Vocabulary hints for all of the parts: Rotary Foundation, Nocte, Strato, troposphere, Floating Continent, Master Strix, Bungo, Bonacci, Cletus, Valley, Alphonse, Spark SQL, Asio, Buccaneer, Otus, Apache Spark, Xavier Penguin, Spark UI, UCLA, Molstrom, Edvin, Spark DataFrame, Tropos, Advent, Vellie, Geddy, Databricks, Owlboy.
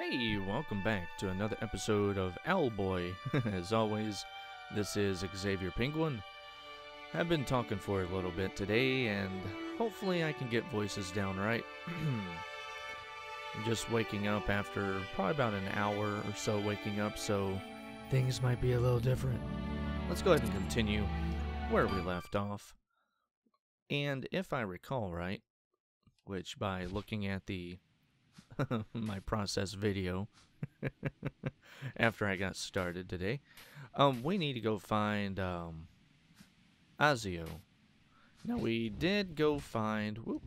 Hey, welcome back to another episode of Owlboy. As always, this is Xavier Penguin. I've been talking for a little bit today, and hopefully I can get voices down right. I'm just waking up after probably about an hour or so waking up, so things might be a little different. Let's go ahead and continue where we left off. And if I recall right, which by looking at the my process video after I got started today, we need to go find Asio. Now we did go find we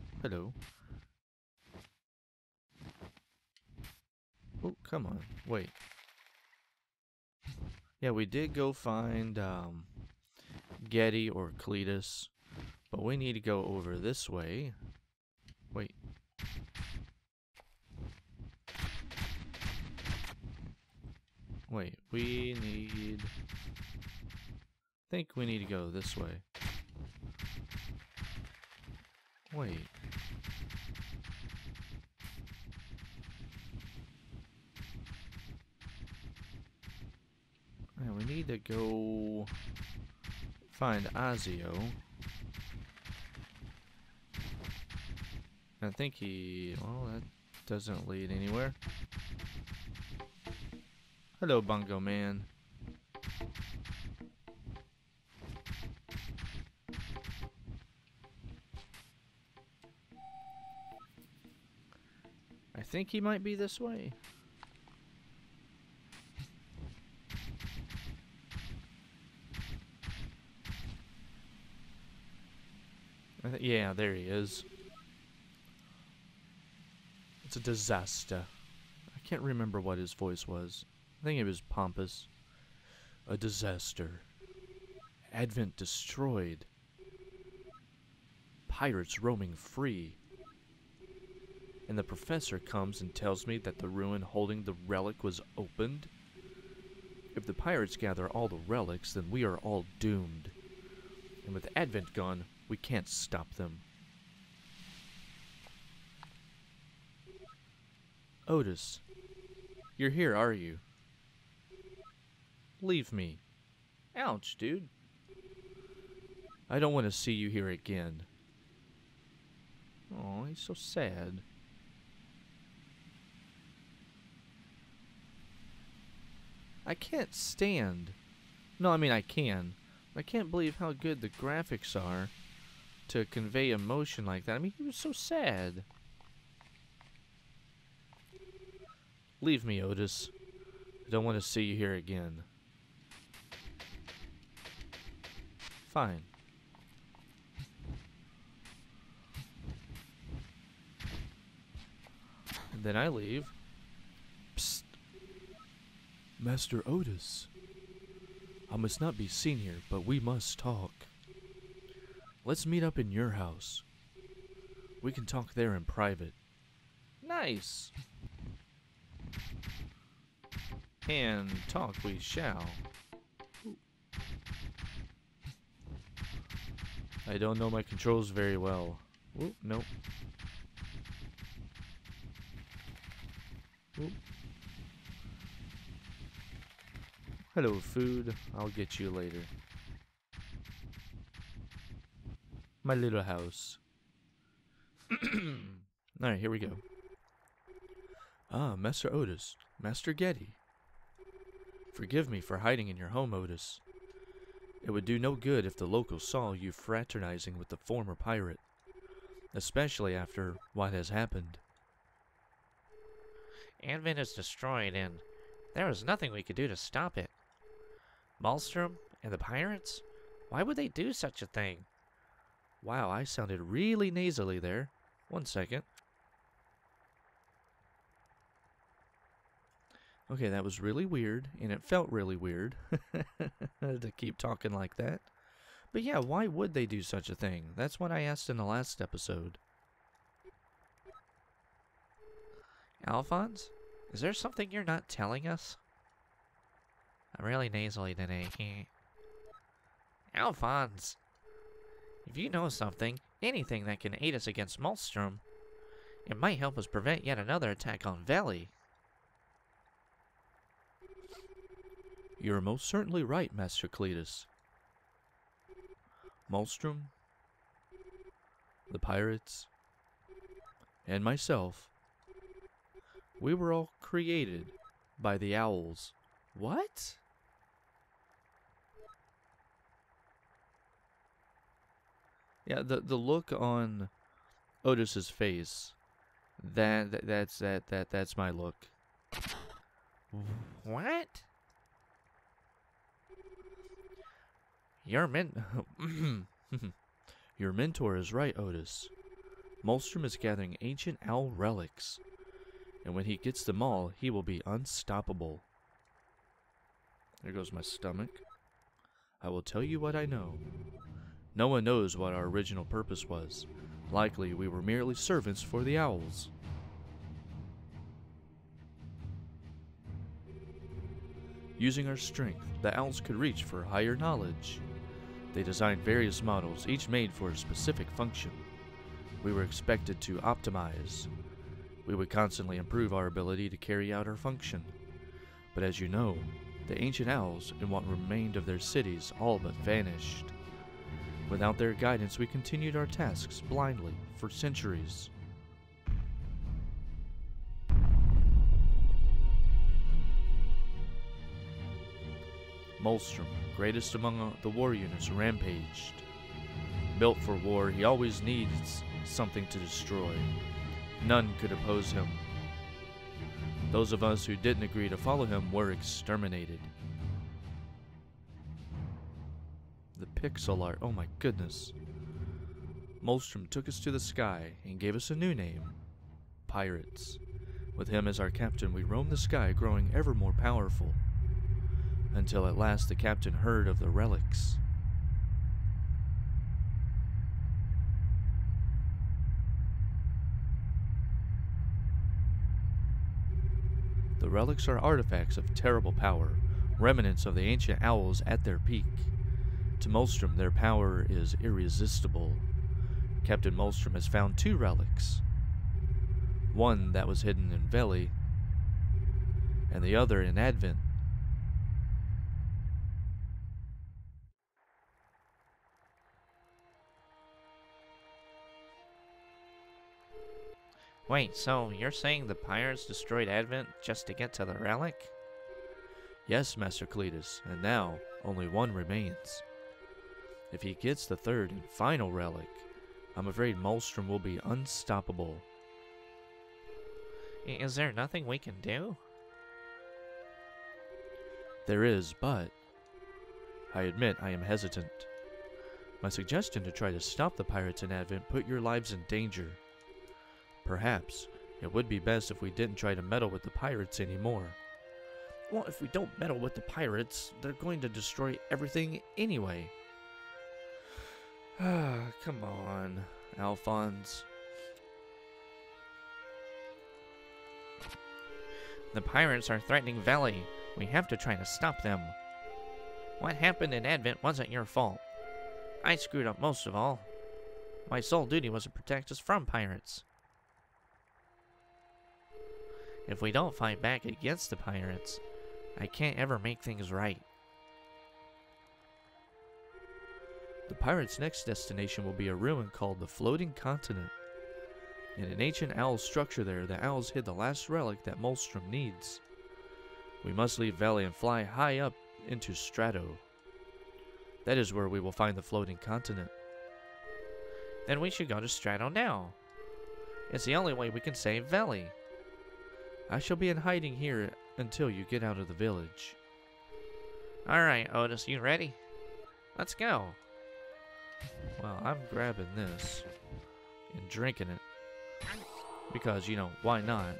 did go find Geddy or Cletus, but we need to go over this way. Wait, I think we need to go this way. Wait. Man, we need to go find Asio. I think well, that doesn't lead anywhere. Hello, Bungo Man. I think he might be this way. Yeah, there he is. It's a disaster. I can't remember what his voice was. I think it was pompous. A disaster. Advent destroyed. Pirates roaming free. And the professor comes and tells me that the ruin holding the relic was opened. If the pirates gather all the relics, then we are all doomed. And with Advent gone, we can't stop them. Otus, you're here, are you? Leave me. Ouch, dude. I don't want to see you here again. Oh, he's so sad. I can't stand. No, I mean I can. I can't believe how good the graphics are to convey emotion like that. I mean, he was so sad. Leave me, Otus. I don't want to see you here again. Fine. And then I leave. Psst. Master Otus. I must not be seen here, but we must talk. Let's meet up in your house. We can talk there in private. Nice. And talk we shall. I don't know my controls very well. Oop, nope. Oop. Hello, food. I'll get you later. My little house. Alright, here we go. Ah, Master Otus. Master Geddy. Forgive me for hiding in your home, Otus. It would do no good if the locals saw you fraternizing with the former pirate, especially after what has happened. Advent is destroyed, and there is nothing we could do to stop it. Molstrom and the pirates? Why would they do such a thing? Wow, I sounded really nasally there. One second. Okay, that was really weird, and it felt really weird to keep talking like that. But yeah, why would they do such a thing? That's what I asked in the last episode. Alphonse, is there something you're not telling us? I'm really nasally today. Alphonse, if you know something, anything that can aid us against Molstrom, it might help us prevent yet another attack on Valley. You are most certainly right, Master Cletus. Molstrom, the pirates, and myself, we were all created by the owls. What? Yeah, the look on Otus's face. That's my look. What? Your mentor is right, Otus. Molstrom is gathering ancient owl relics, and when he gets them all, he will be unstoppable. There goes my stomach. I will tell you what I know. No one knows what our original purpose was. Likely, we were merely servants for the owls. Using our strength, the owls could reach for higher knowledge. They designed various models, each made for a specific function. We were expected to optimize. We would constantly improve our ability to carry out our function. But as you know, the ancient owls and what remained of their cities all but vanished. Without their guidance, we continued our tasks blindly for centuries. Molstrom, greatest among the war units, rampaged. Built for war, he always needs something to destroy. None could oppose him. Those of us who didn't agree to follow him were exterminated. The pixel art, oh my goodness. Molstrom took us to the sky and gave us a new name, Pirates. With him as our captain, we roamed the sky, growing ever more powerful, until at last the captain heard of the relics. The relics are artifacts of terrible power, remnants of the ancient owls at their peak. To Molstrom, their power is irresistible. Captain Molstrom has found two relics, one that was hidden in Vellie, and the other in Advent. Wait, so you're saying the pirates destroyed Advent just to get to the relic? Yes, Master Cletus, and now only one remains. If he gets the third and final relic, I'm afraid Molstrom will be unstoppable. Is there nothing we can do? There is, but I admit I am hesitant. My suggestion to try to stop the pirates in Advent put your lives in danger. Perhaps it would be best if we didn't try to meddle with the pirates anymore. Well, if we don't meddle with the pirates, they're going to destroy everything anyway. Ah, come on, Alphonse. The pirates are threatening Valley. We have to try to stop them. What happened in Advent wasn't your fault. I screwed up most of all. My sole duty was to protect us from pirates. If we don't fight back against the pirates, I can't ever make things right. The pirates' next destination will be a ruin called the Floating Continent. In an ancient owl structure there, the owls hid the last relic that Molstrom needs. We must leave Valley and fly high up into Strato. That is where we will find the Floating Continent. Then we should go to Strato now. It's the only way we can save Valley. I shall be in hiding here until you get out of the village. Alright, Otus, you ready? Let's go. Well, I'm grabbing this and drinking it. Because, you know, why not?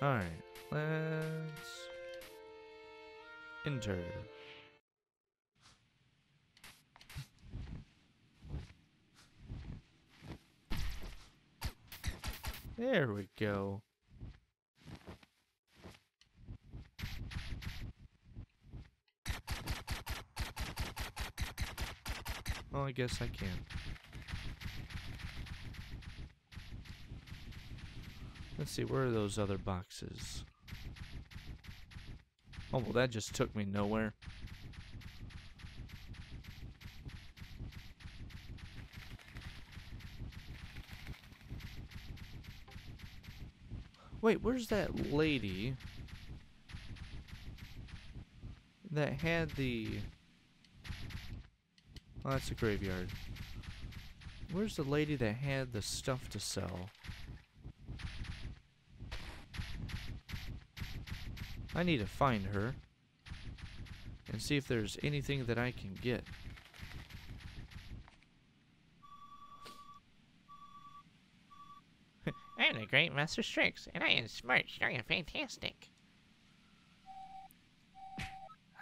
Alright, let's enter. There we go. Well, I guess I can. Let's see, where are those other boxes? Oh, well, that just took me nowhere. Wait, where's that lady that had the... Oh, that's a graveyard. Where's the lady that had the stuff to sell? I need to find her and see if there's anything that I can get. I'm the great Master Strix, and I am smart, strong, and fantastic.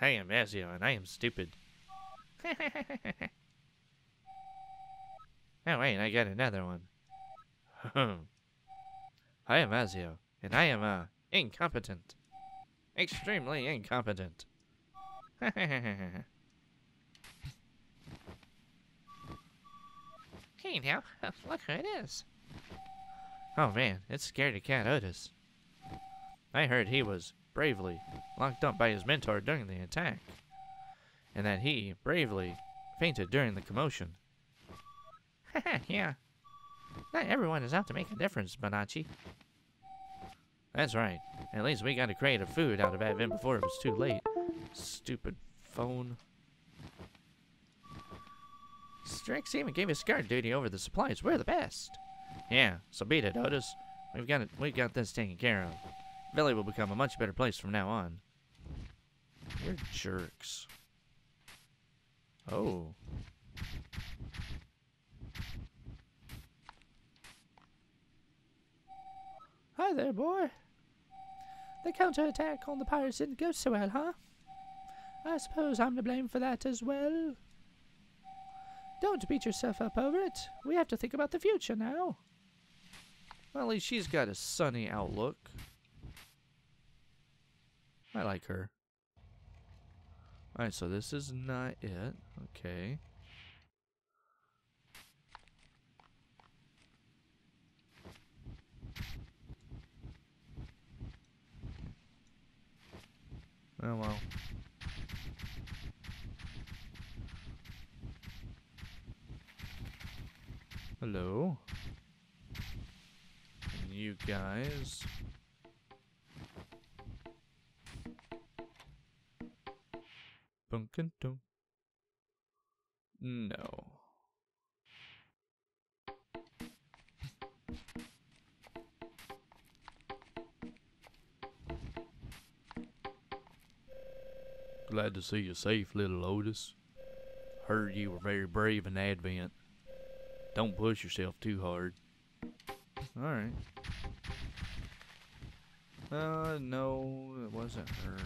I am Asio, and I am stupid. Oh wait, I got another one. I am Asio, and I am incompetent. Extremely incompetent. Okay, now, look who it is. Oh man, it scared a cat, Otus. I heard he was bravely locked up by his mentor during the attack, and that he bravely fainted during the commotion. Yeah. Not everyone is out to make a difference, Bonacci. That's right. At least we got a crate of food out of Advent before it was too late. Stupid phone. Strix even gave us guard duty over the supplies. We're the best. Yeah, so beat it, Otus. We've got this taken care of. Valley will become a much better place from now on. You're jerks. Oh. Hi there, boy. The counterattack on the pirates didn't go so well, huh? I suppose I'm to blame for that as well. Don't beat yourself up over it. We have to think about the future now. Well, at least she's got a sunny outlook. I like her. Alright, so this is not it. Okay. Oh well. Hello. And you guys. Bunkin' no. Glad to see you safe, little Otus. Heard you were very brave in Advent. Don't push yourself too hard. Alright. No, it wasn't her.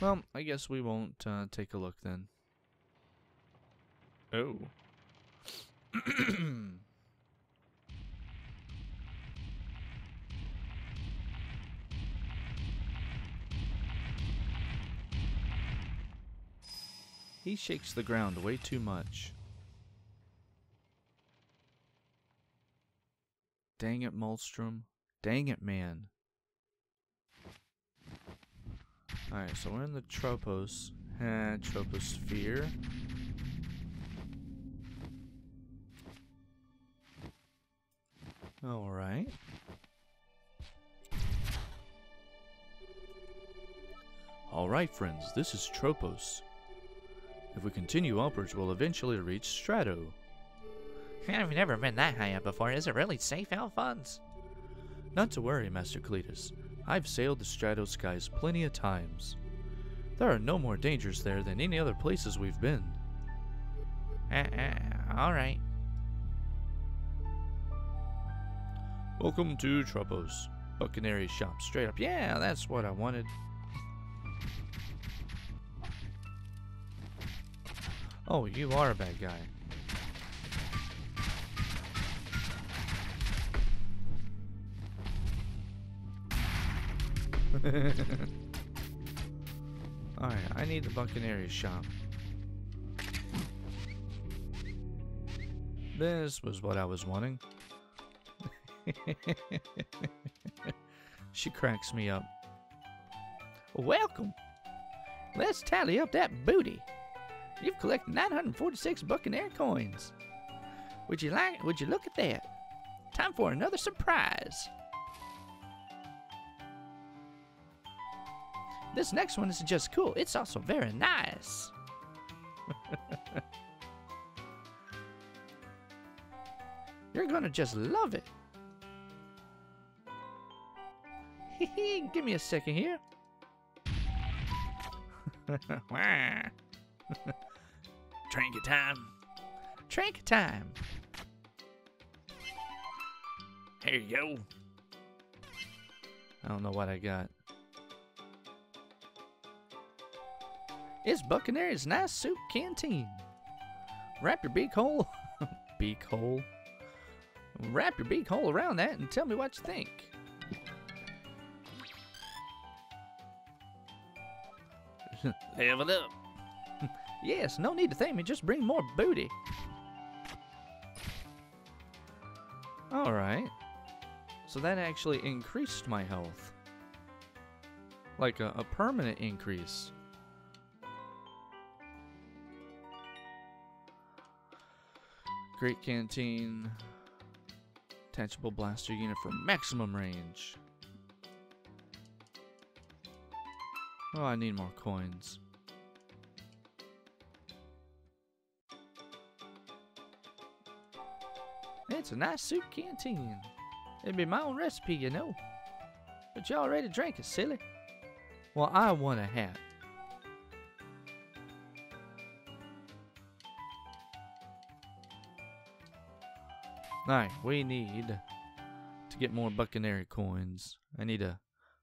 Well, I guess we won't take a look then. Oh. He shakes the ground way too much. Dang it, Molstrom. Dang it, man. Alright, so we're in the Tropos. Troposphere. Alright. Alright, friends, this is Tropos. If we continue upwards, we'll eventually reach Strato. I've never been that high up before. Is it really safe, Alphonse? Not to worry, Master Cletus. I've sailed the Strato skies plenty of times. There are no more dangers there than any other places we've been. Alright. Welcome to Tropos. Buccaneer shop, straight up. Yeah, that's what I wanted. Oh, you are a bad guy. Alright, I need the Buccaneer shop. This was what I was wanting. She cracks me up. Welcome. Let's tally up that booty. You've collected 946 Buccaneer coins. Would you look at that? Time for another surprise. This next one isn't just cool, it's also very nice. You're gonna just love it. Hee, give me a second here. Trinket time. Trinket time. Here you go. I don't know what I got. It's Buccaneer's nice soup canteen. Wrap your beak hole. Beak hole. Wrap your beak hole around that and tell me what you think. Have it up. Yes, no need to thank me. Just bring more booty. All right. So that actually increased my health. Like a permanent increase. Great canteen. Detachable blaster unit for maximum range. Oh, I need more coins. It's a nice soup canteen. It'd be my own recipe, you know. But you already drank it, silly. Well, I want a hat. Alright, we need to get more Buccaneer coins. I need to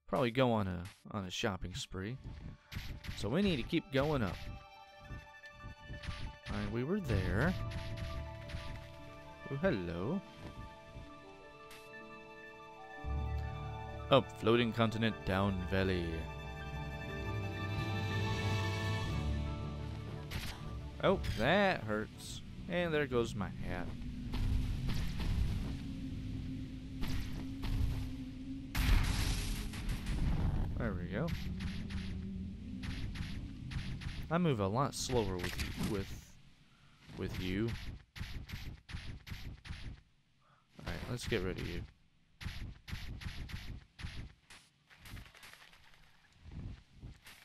probably go on a shopping spree. So we need to keep going up. Alright, we were there. Oh, hello. Up Floating Continent, down Valley. Oh, that hurts. And there goes my hat. There we go. I move a lot slower with you. All right, let's get rid of you.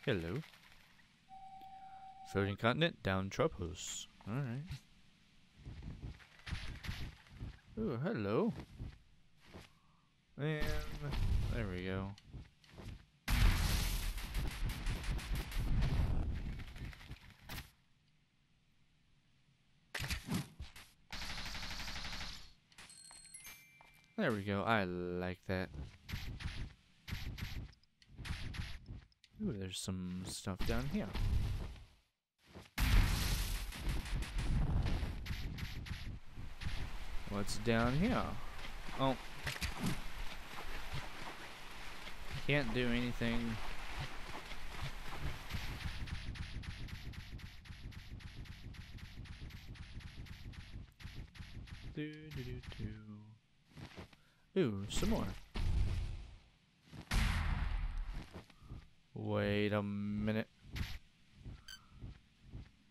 Hello. Floating Continent, down Tropos. All right. Ooh, hello. And there we go. There we go. I like that. Ooh, there's some stuff down here. What's down here? Oh. Can't do anything. Do-do-do-do. Ooh, some more. Wait a minute.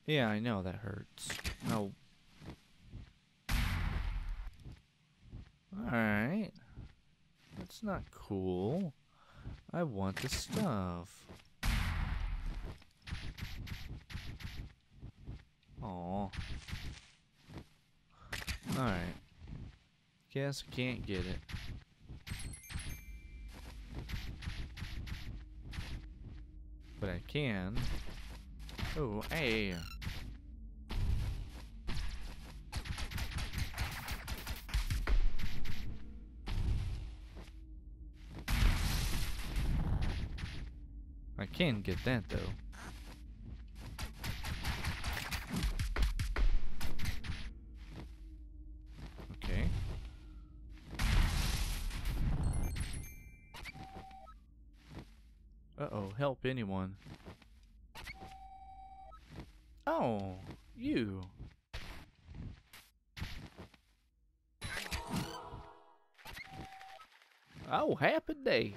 Yeah, I know that hurts. No. Alright. That's not cool. I want the stuff. Aw. Alright. Guess I can't get it. But I can. Oh, hey. I can get that though. Okay. Uh-oh, help anyone. Oh, you. Oh, happy day.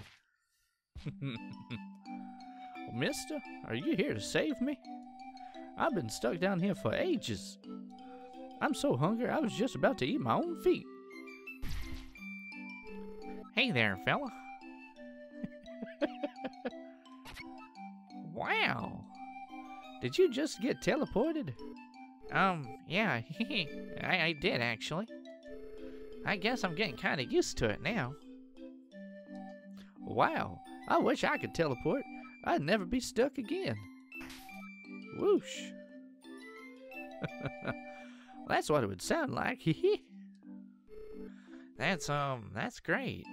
Mister, are you here to save me? I've been stuck down here for ages. I'm so hungry, I was just about to eat my own feet. Hey there, fella. Wow. Did you just get teleported? Yeah, I did actually. I guess I'm getting kind of used to it now. Wow, I wish I could teleport. I'd never be stuck again. Whoosh. That's what it would sound like. That's great.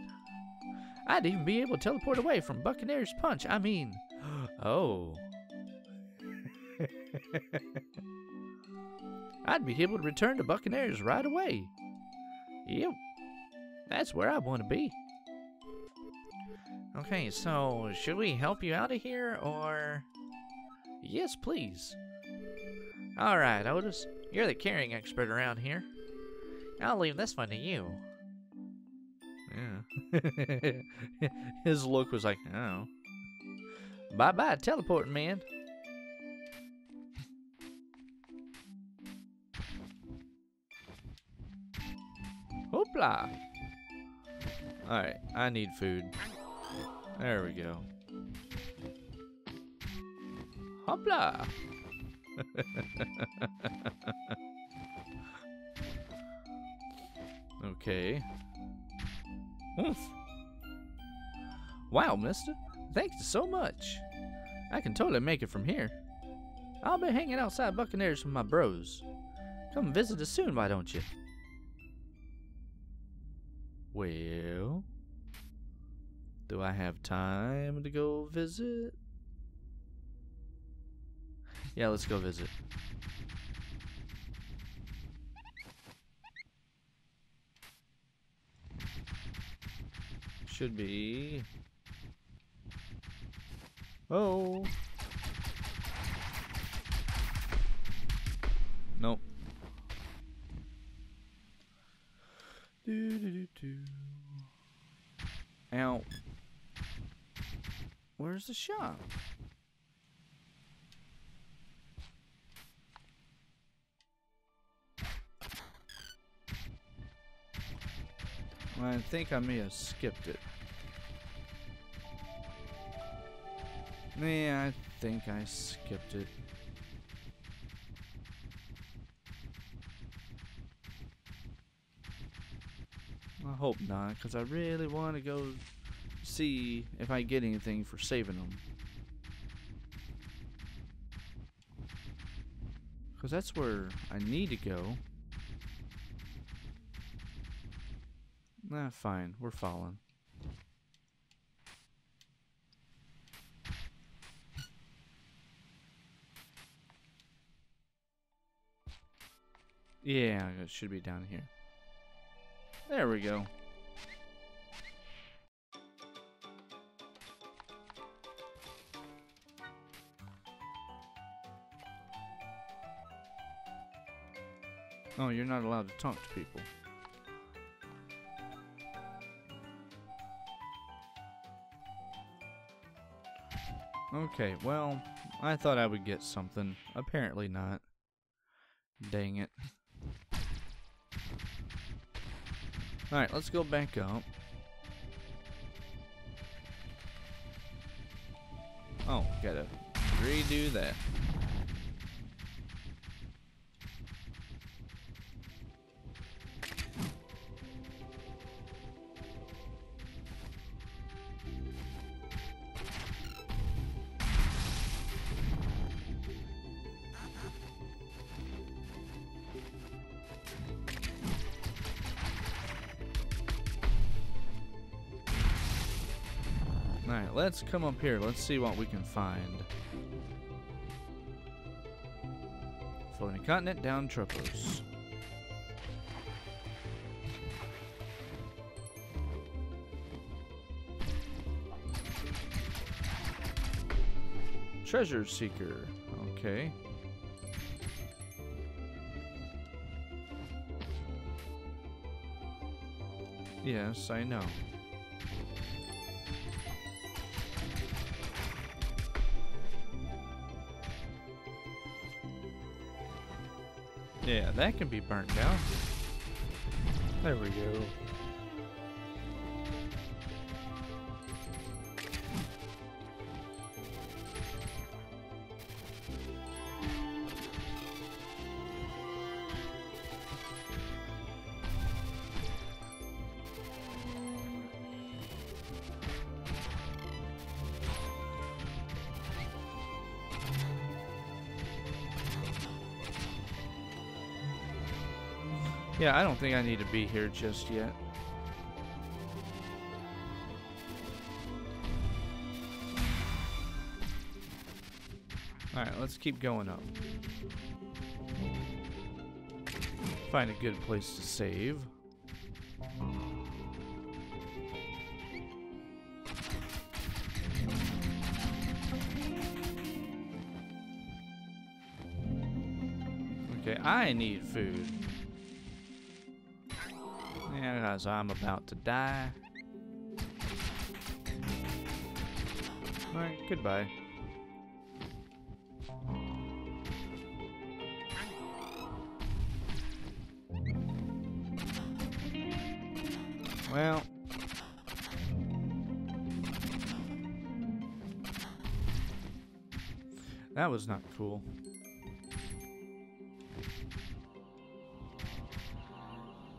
I'd even be able to teleport away from Buccaneer's punch. I mean, oh. I'd be able to return to Buccaneer's right away. Yep. That's where I want to be. Okay, so should we help you out of here, or... Yes, please. Alright, Otus. You're the carrying expert around here. I'll leave this one to you. Yeah. His look was like, oh. Bye-bye, teleporting man. Hoopla. Alright, I need food. There we go. Hoopla. Okay. Oof. Wow, mister. Thanks so much. I can totally make it from here. I'll be hanging outside Buccaneers with my bros. Come visit us soon, why don't you? Well, do I have time to go visit? Yeah, let's go visit. Should be... Oh! Nope. Ow. Where's the shop? I think I may have skipped it. Yeah, I think I skipped it. I hope not, because I really want to go see if I get anything for saving them. Because that's where I need to go. Nah, fine. We're falling. Yeah, it should be down here. There we go. Oh, you're not allowed to talk to people. Okay, well, I thought I would get something. Apparently not. Dang it. Alright, let's go back up. Oh, gotta redo that. Alright, let's come up here. Let's see what we can find. Floating Continent, down Tropos. Treasure Seeker. Okay. Yes, I know. Yeah, that can be burnt down. There we go. Yeah, I don't think I need to be here just yet. Alright, let's keep going up. Find a good place to save. Okay, I need food. As I'm about to die. Alright, goodbye. Well, that was not cool.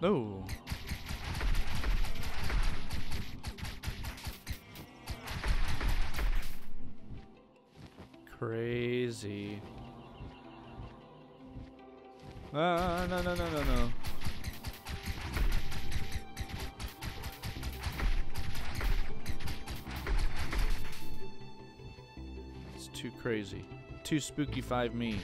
Oh. Crazy. No, no, no, no, no. It's too crazy. Too spooky five me.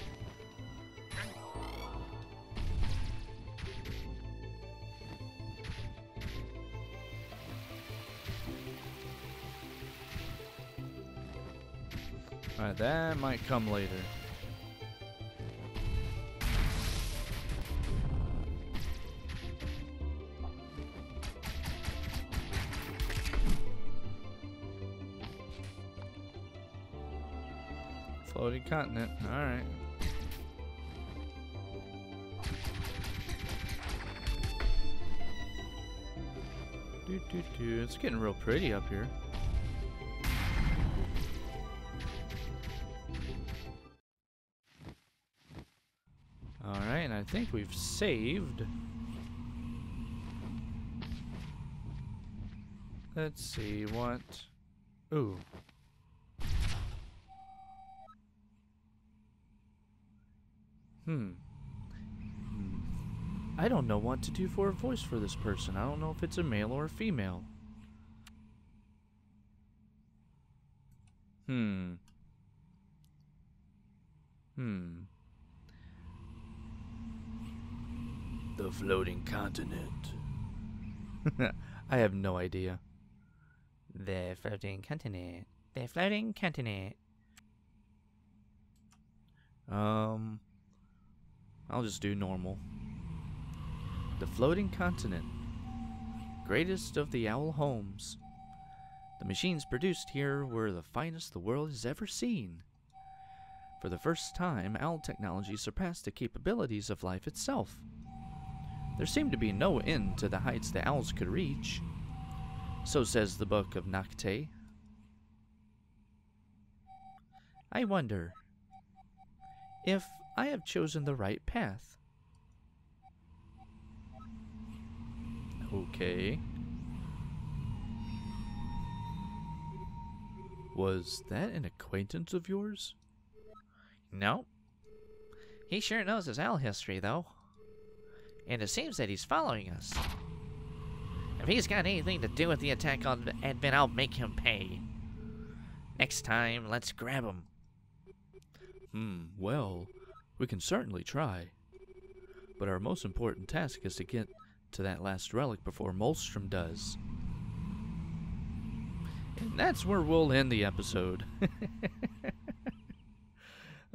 That might come later. Floating continent. Alright. It's getting real pretty up here. I think we've saved. Let's see what. Ooh. I don't know what to do for a voice for this person. I don't know if it's a male or a female. The floating continent. I have no idea. The floating continent. The floating continent. I'll just do normal. The floating continent. Greatest of the owl homes. The machines produced here were the finest the world has ever seen. For the first time, owl technology surpassed the capabilities of life itself. There seemed to be no end to the heights the owls could reach. So says the Book of Nocte. I wonder if I have chosen the right path. Okay. Was that an acquaintance of yours? No. He sure knows his owl history, though. And it seems that he's following us. If he's got anything to do with the attack on Edvin, I'll make him pay. Next time, let's grab him. Well, we can certainly try. But our most important task is to get to that last relic before Molstrom does. And that's where we'll end the episode.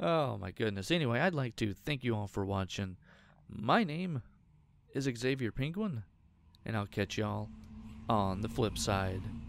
Oh my goodness. Anyway, I'd like to thank you all for watching. My name is Xavier Penguin, and I'll catch y'all on the flip side.